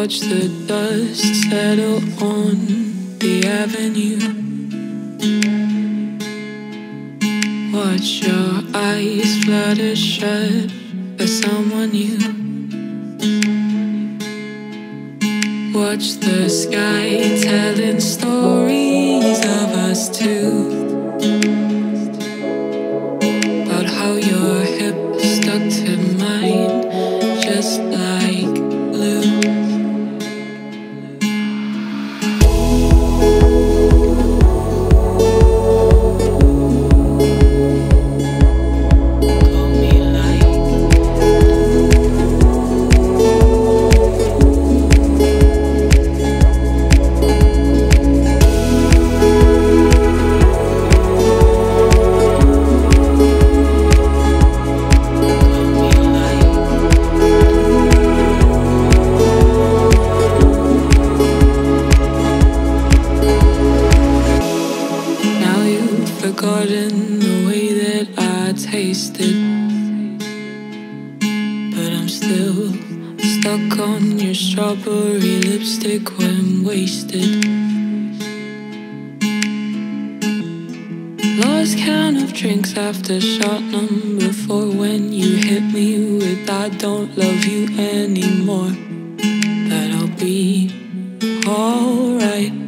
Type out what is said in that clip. watch the dust settle on the avenue. Watch your eyes flutter shut by someone new. Watch the sky telling stories of us two, about how your hip stuck to mine just like glue. Forgotten the way that I tasted, but I'm still stuck on your strawberry lipstick when wasted. Lost count of drinks after shot number 4, when you hit me with "I don't love you anymore, but I'll be alright."